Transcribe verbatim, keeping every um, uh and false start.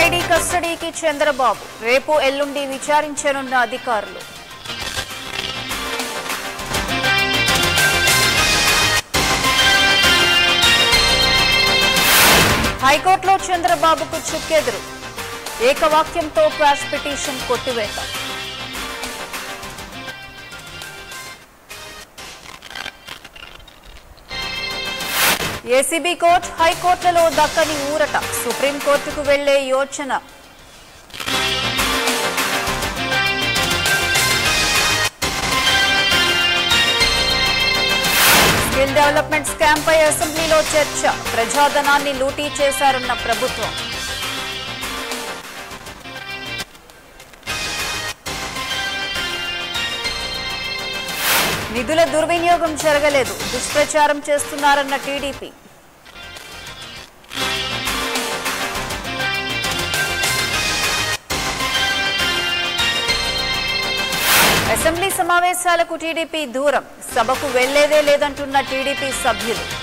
CID కస్టడీకి చంద్రబాబు రేపు ఎల్లుండి విచారించనున్న అధికారులు. హైకోర్టులో చంద్రబాబుకు చుక్కెదురు, ఏకవాక్యంతో క్వాష్ పిటిషన్ కొట్టివేత. ఏసీబీ కోర్టు హైకోర్టులో దక్కని ఊరట, సుప్రీంకోర్టుకు వెళ్లే యోచన. స్కిల్ డెవలప్మెంట్ స్కామ్ పై అసెంబ్లీలో చర్చ, ప్రజాధనాన్ని లూటీ చేశారన్న ప్రభుత్వం. నిధుల దుర్వినియోగం జరగలేదు, దుష్ప్రచారం చేస్తున్నారన్న టీడీపీ. అసెంబ్లీ సమావేశాలకు టీడీపీ దూరం, సభకు వెళ్లేదే లేదంటున్న టీడీపీ సభ్యులు.